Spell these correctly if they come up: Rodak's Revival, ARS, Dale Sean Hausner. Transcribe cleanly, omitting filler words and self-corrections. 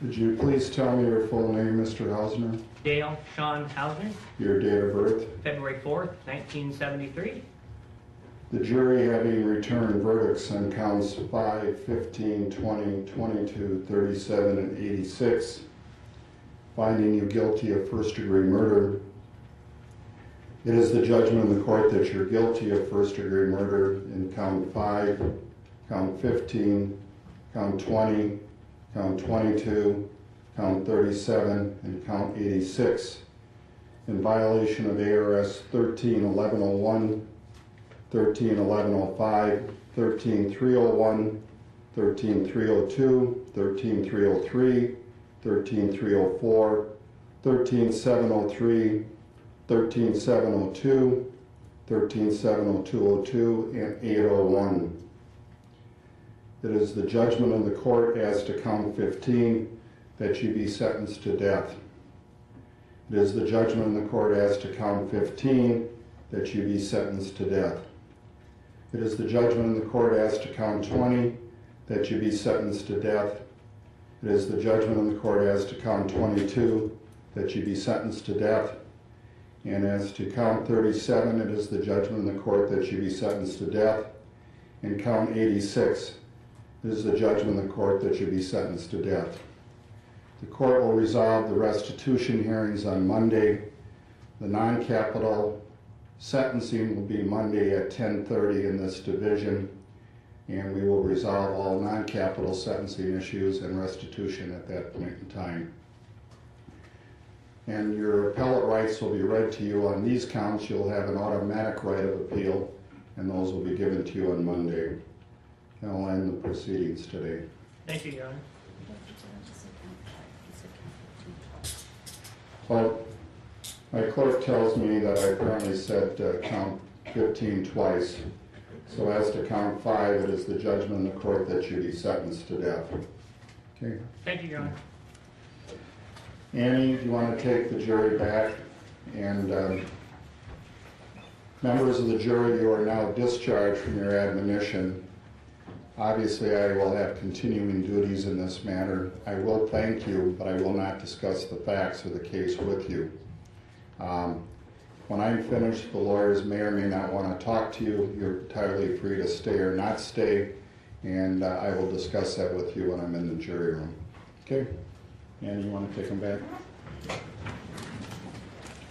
Could you please tell me your full name, Mr. Hausner? Dale Sean Hausner. Your date of birth? February 4th, 1973. The jury, having returned verdicts on counts 5, 15, 20, 22, 37, and 86, finding you guilty of first-degree murder, it is the judgment of the court that you're guilty of first-degree murder in count 5, count 15, count 20, count 22, count 37, and count 86, in violation of ARS 13-1101, 13-1105, 13-301, 13-302, 13-303, 13-304, 13-703, 13-702, 13-70202, and 801. It is the judgment of the court as to count 15 that you be sentenced to death. It is the judgment of the court as to count 15 that you be sentenced to death. It is the judgment of the court as to count 20 that you be sentenced to death. It is the judgment of the court as to count 22 that you be sentenced to death. And as to count 37, it is the judgment of the court that you be sentenced to death. And count 86, it is the judgment of the court that you be sentenced to death. The court will resolve the restitution hearings on Monday. The non-capital sentencing will be Monday at 10:30 in this division, and we will resolve all non-capital sentencing issues and restitution at that point in time. And your appellate rights will be read to you on these counts. You'll have an automatic right of appeal, and those will be given to you on Monday. And I'll end the proceedings today. Thank you, Your Honor. Well, my clerk tells me that I apparently said count 15 twice. So as to count 5, it is the judgment of the court that you be sentenced to death. Okay. Thank you, Your Honor. Annie, if you want to take the jury back, and members of the jury, you are now discharged from your admonition. Obviously, I will have continuing duties in this matter. I will thank you, but I will not discuss the facts of the case with you. When I'm finished, the lawyers may or may not want to talk to you. You're entirely free to stay or not stay, and I will discuss that with you when I'm in the jury room. Okay? And you want to take them back?